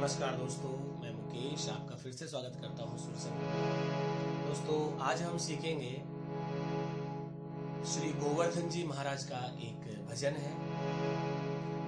नमस्कार दोस्तों, मैं मुकेश आपका फिर से स्वागत करता हूँ सुर से। दोस्तों, आज हम सीखेंगे श्री गोवर्धन जी महाराज का एक भजन है।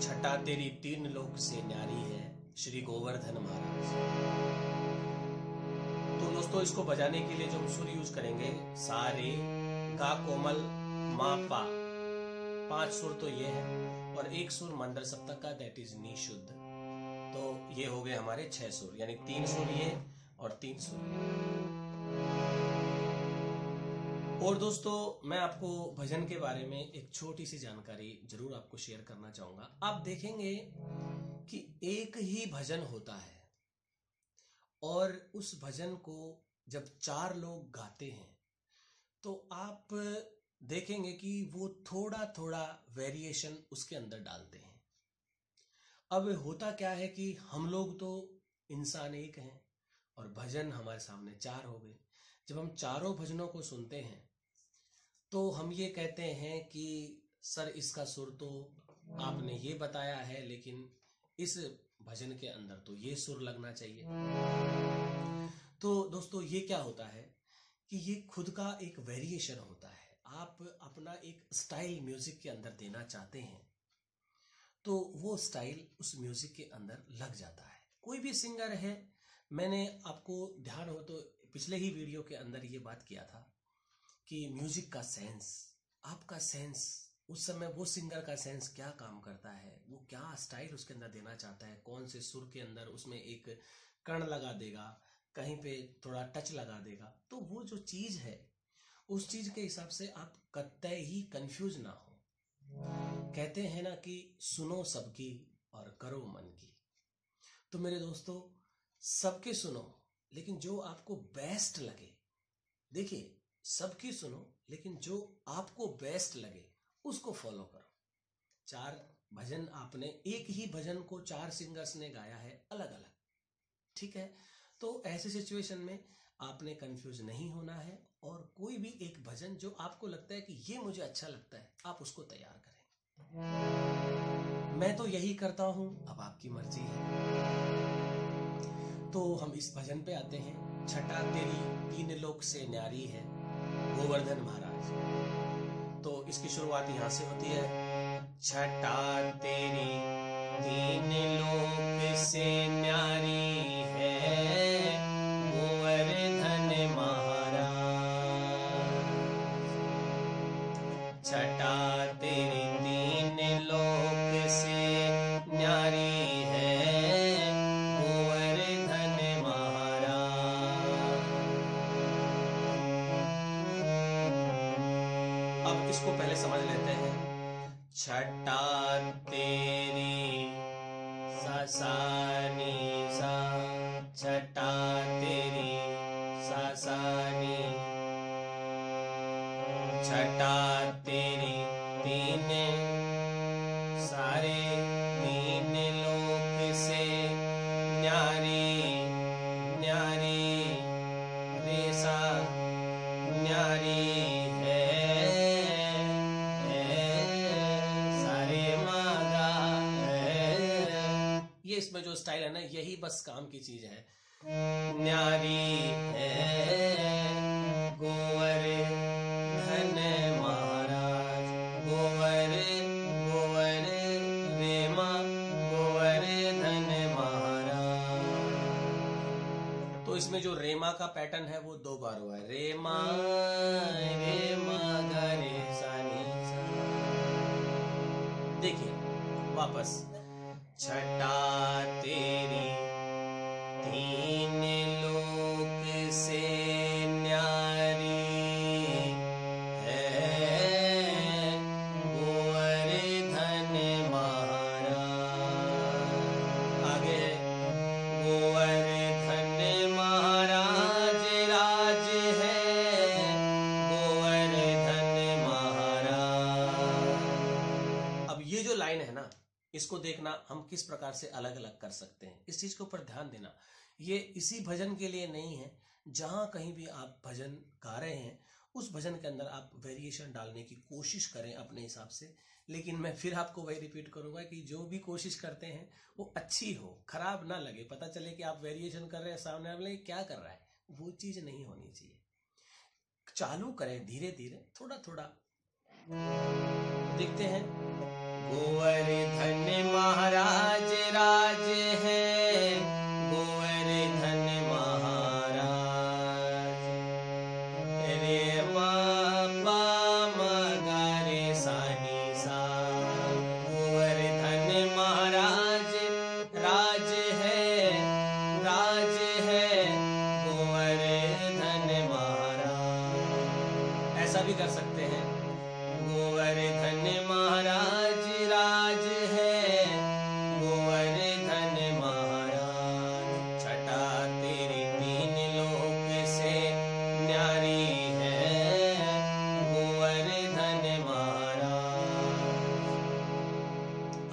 छटा तेरी तीन लोक से न्यारी है श्री गोवर्धन महाराज। तो दोस्तों, इसको बजाने के लिए जो हम सुर यूज करेंगे, सा रे गा कोमल मा पा, पांच सुर तो ये है और एक सुर मंदर सप्तक का, दैट इज नी शुद्ध। तो ये हो गए हमारे छह सुर, यानी तीन सुर ये और तीन सुर। और दोस्तों, मैं आपको भजन के बारे में एक छोटी सी जानकारी जरूर आपको शेयर करना चाहूंगा। आप देखेंगे कि एक ही भजन होता है और उस भजन को जब चार लोग गाते हैं तो आप देखेंगे कि वो थोड़ा थोड़ा वेरिएशन उसके अंदर डालते हैं। अब होता क्या है कि हम लोग तो इंसान एक हैं और भजन हमारे सामने चार हो गए। जब हम चारों भजनों को सुनते हैं तो हम ये कहते हैं कि सर, इसका सुर तो आपने ये बताया है, लेकिन इस भजन के अंदर तो ये सुर लगना चाहिए। तो दोस्तों, ये क्या होता है कि ये खुद का एक वेरिएशन होता है। आप अपना एक स्टाइल म्यूजिक के अंदर देना चाहते हैं तो वो स्टाइल उस म्यूजिक के अंदर लग जाता है। कोई भी सिंगर है, मैंने आपको ध्यान हो तो पिछले ही वीडियो के अंदर ये बात किया था कि म्यूजिक का सेंस, आपका सेंस उस समय, वो सिंगर का सेंस क्या काम करता है, वो क्या स्टाइल उसके अंदर देना चाहता है, कौन से सुर के अंदर उसमें एक कण लगा देगा, कहीं पे थोड़ा टच लगा देगा। तो वो जो चीज है, उस चीज के हिसाब से आप कतई ही कंफ्यूज ना हो। कहते हैं ना कि सुनो सबकी और करो मन की। तो मेरे दोस्तों, सबके सुनो, लेकिन जो आपको बेस्ट लगे। देखिए, सबकी सुनो लेकिन जो आपको बेस्ट लगे उसको फॉलो करो। चार भजन आपने, एक ही भजन को चार सिंगर्स ने गाया है, अलग अलग, ठीक है। तो ऐसे सिचुएशन में आपने कंफ्यूज नहीं होना है और कोई भी एक भजन जो आपको लगता है कि ये मुझे अच्छा लगता है, आप उसको तैयार करें। मैं तो यही करता हूं, अब आपकी मर्जी है। तो हम इस भजन पे आते हैं। छटा तेरी तीन लोक से न्यारी है गोवर्धन महाराज। तो इसकी शुरुआत यहां से होती है। छटा तेरी तीन लोक से न्यारी है स्टाइल है ना, यही बस काम की चीज है। न्यारी है गोवर्धन महाराज, गोवर गोवर रेमा गोवर्धन महाराज। तो इसमें जो रेमा का पैटर्न है वो दो बार हुआ है। रेमा रेमा गरे सानी सा। देखिए वापस, छटा तेरी तीन लोक से न्यारी है गोवर्धन महाराज। आगे गोवर्धन महाराज राज है गोवर्धन महाराज। अब ये जो लाइन है ना, इसको देखना हम किस प्रकार से अलग अलग कर सकते हैं, इस चीज के ऊपर ध्यान देना। ये इसी भजन के लिए नहीं है। जहां कहीं भी आप भजन गा रहे हैं उस भजन के अंदर आप वेरिएशन डालने की कोशिश करें अपने हिसाब से। लेकिन मैं फिर आपको वही रिपीट करूंगा कि जो भी कोशिश करते हैं वो अच्छी हो, खराब ना लगे, पता चले कि आप वेरिएशन कर रहे हैं, सामने वाले क्या कर रहा है, वो चीज नहीं होनी चाहिए। चालू करें धीरे धीरे, थोड़ा थोड़ा। देखते हैं, गोवर्धन महाराज राज है, गोवर्धन महाराज रे बापा मगा रे सानी सा, गोवर्धन महाराज राज है, राज है गोवर्धन महाराज। ऐसा भी कर सकते हैं, गोवर्धन महाराज राज है, गोवर्धन महाराज। छटा तेरी तीन लोक से न्यारी है, गोवर्धन महाराज।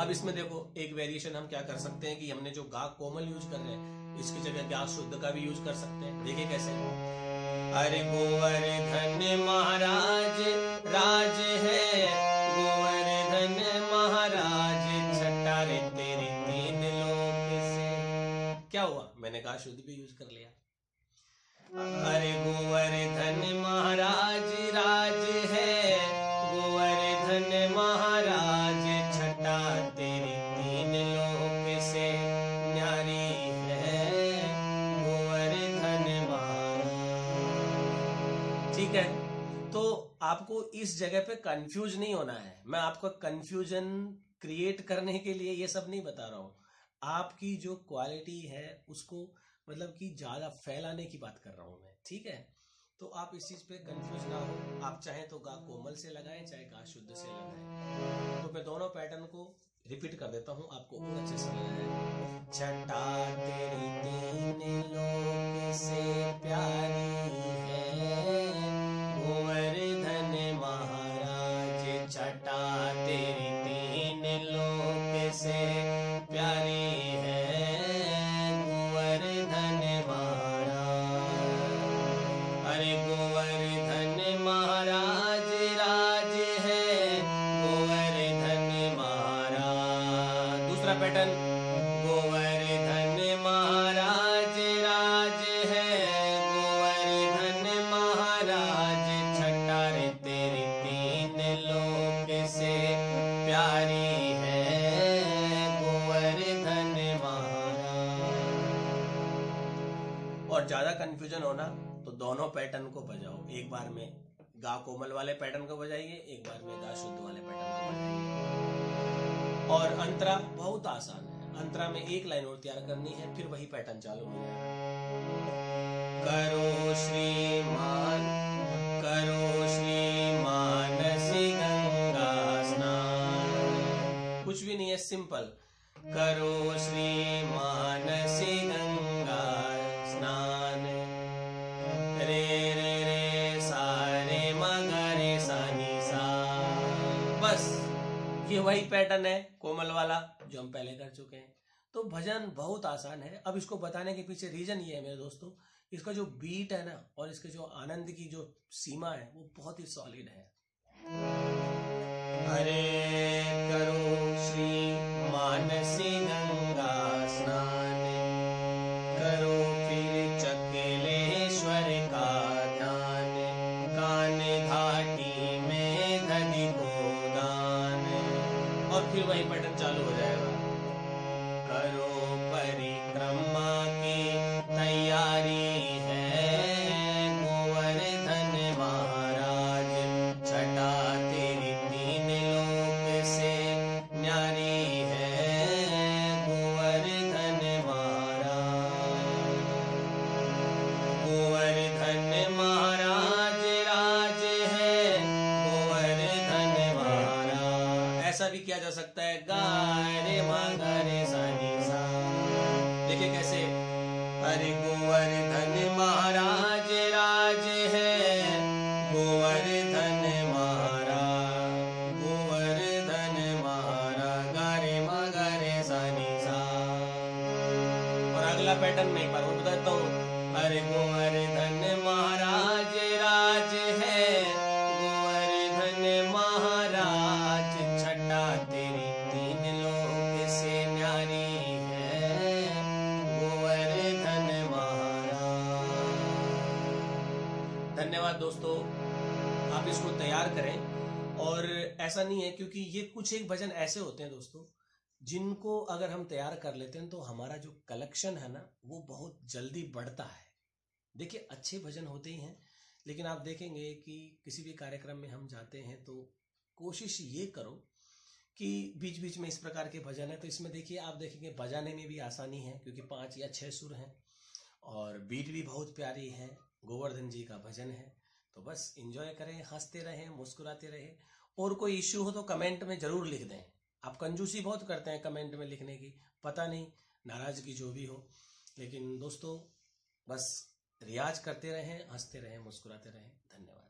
अब इसमें देखो एक वेरिएशन हम क्या कर सकते हैं कि हमने जो गा कोमल यूज कर रहे हैं इसकी जगह गा शुद्ध का भी यूज कर सकते हैं। देखिए कैसे, अरे गोवर्धन महाराज राज है, गोवर्धन महाराज छटा रे तेरी तीन लोक से। क्या हुआ, मैंने कहा शुद्ध भी यूज कर लिया। अरे गोवर्धन महाराज राज है, गोवर्धन महाराज छटा तेरी तीन लोक से न्यारी है, गोवर्धन महाराज। ठीक है, तो आपको इस जगह पे कंफ्यूज नहीं होना है। मैं आपको कंफ्यूजन क्रिएट करने के लिए ये सब नहीं बता रहा हूं, आपकी जो क्वालिटी है उसको मतलब कि ज्यादा फैलाने की बात कर रहा हूं मैं। ठीक है, तो आप इस चीज पे कंफ्यूज ना हो, आप चाहे तो गा कोमल से लगाएं, चाहे गा शुद्ध से लगाएं। तो मैं दोनों पैटर्न को रिपीट कर देता हूं, आपको और अच्छे से समझ आए। गोवर्धन महाराज छटा तेरी तीन लोक से प्यारी है, गोवर्धन महाराज। अरे गोवर्धन महाराज राज है, गोवर्धन महाराज। दूसरा पैटर्न, गोवर्धन महाराज राज है, गोवर्धन महाराज तेरी तीन लोक से प्यारी है, गोवर्धन महाराज। और ज्यादा कंफ्यूजन होना तो दोनों पैटर्न को बजाओ, एक बार में गा कोमल वाले पैटर्न को बजाइए, एक बार में गा शुद्ध वाले पैटर्न को बजाइए। और अंतरा बहुत आसान है, अंतरा में एक लाइन और तैयार करनी है, फिर वही पैटर्न चालू हो जाएगा। करो श्रीमान, करो श्रीमान श्री गंगा स्नान। कुछ भी नहीं है, सिंपल करो श्रीमान श्री गंगा स्नान, रे रे रे सारे मगरे सानी सा। बस ये वही पैटर्न है कोमल वाला जो हम पहले कर चुके हैं। तो भजन बहुत आसान है। अब इसको बताने के पीछे रीजन ये है मेरे दोस्तों, इसका जो बीट है ना और इसके जो आनंद की जो सीमा है वो बहुत ही सॉलिड है। अरे करो श्री मानसी गंगा स्नान, करो फिर चकेलेश्वर का ध्यान, कान घाटी में नदी को दान। और फिर वही पैटर्न चालू हो जाएगा, करो परिक्रमा की तैयारी है, गोवर्धन महाराज छटा तेरी तीन लोक से न्यारी है, गोवर्धन महाराज। गोवर्धन महाराज राज है, गोवर्धन महाराज। ऐसा भी किया जा सकता है, गारे मांगरे सानी सा। देखिए कैसे, अरे गोवर्धन महाराज राज है, गोवर्धन महाराज, गोवर्धन महाराज गारे मांगरे सानी सा। और अगला पैटर्न में एक बार बताता हूँ, अरे गोवर्धन महाराज राज है, धन्यवाद दोस्तों, आप इसको तैयार करें। और ऐसा नहीं है, क्योंकि ये कुछ एक भजन ऐसे होते हैं दोस्तों जिनको अगर हम तैयार कर लेते हैं तो हमारा जो कलेक्शन है ना वो बहुत जल्दी बढ़ता है। देखिए अच्छे भजन होते ही हैं, लेकिन आप देखेंगे कि किसी भी कार्यक्रम में हम जाते हैं तो कोशिश ये करो कि बीच बीच में इस प्रकार के भजन है तो इसमें देखिए आप देखेंगे बजाने में भी आसानी है, क्योंकि 5 या 6 सुर हैं और बीट भी बहुत प्यारी है। गोवर्धन जी का भजन है तो बस एंजॉय करें, हंसते रहें, मुस्कुराते रहें। और कोई इश्यू हो तो कमेंट में ज़रूर लिख दें। आप कंजूसी बहुत करते हैं कमेंट में लिखने की, पता नहीं, नाराज़गी जो भी हो, लेकिन दोस्तों बस रियाज करते रहें, हंसते रहें, मुस्कुराते रहें। धन्यवाद।